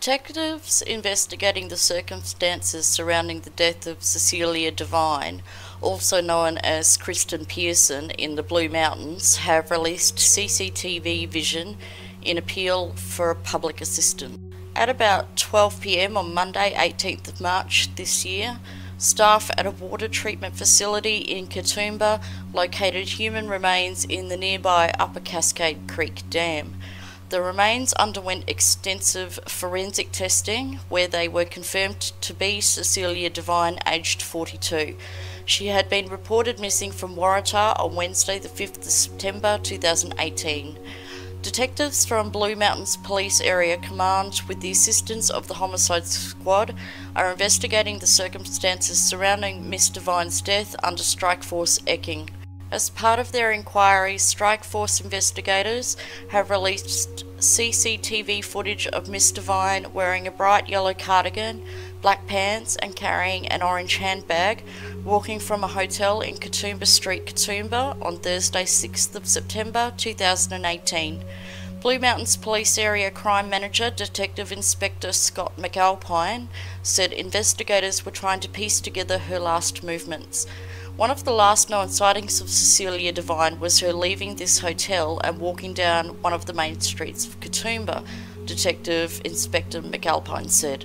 Detectives investigating the circumstances surrounding the death of Cecilia Devine, also known as Kristen Pearson, in the Blue Mountains, have released CCTV vision in appeal for public assistance. At about 12 PM on Monday, 18th of March this year, staff at a water treatment facility in Katoomba located human remains in the nearby Upper Cascade Creek Dam. The remains underwent extensive forensic testing where they were confirmed to be Cecilia Devine, aged 42. She had been reported missing from Waratah on Wednesday the 5th of September 2018. Detectives from Blue Mountains Police Area Command, with the assistance of the Homicide Squad, are investigating the circumstances surrounding Miss Devine's death under Strike Force Eking. As part of their inquiry, Strike Force investigators have released CCTV footage of Miss Devine wearing a bright yellow cardigan, black pants and carrying an orange handbag, walking from a hotel in Katoomba Street, Katoomba on Thursday 6th of September 2018. Blue Mountains Police Area Crime Manager Detective Inspector Scott McAlpine said investigators were trying to piece together her last movements. One of the last known sightings of Cecilia Devine was her leaving this hotel and walking down one of the main streets of Katoomba, Detective Inspector McAlpine said.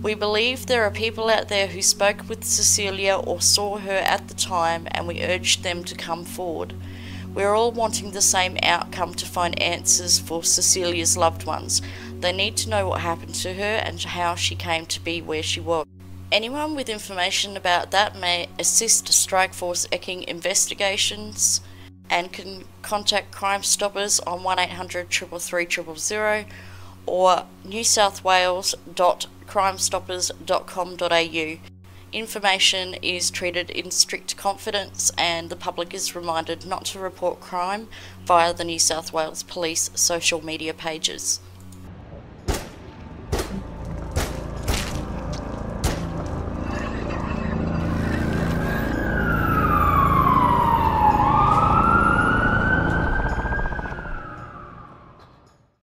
We believe there are people out there who spoke with Cecilia or saw her at the time, and we urged them to come forward. We're all wanting the same outcome, to find answers for Cecilia's loved ones. They need to know what happened to her and how she came to be where she was. Anyone with information about that may assist Strike Force Eking investigations and can contact Crime Stoppers on 1800 333 000 or newsouthwales.crimestoppers.com.au. Information is treated in strict confidence and the public is reminded not to report crime via the New South Wales Police social media pages.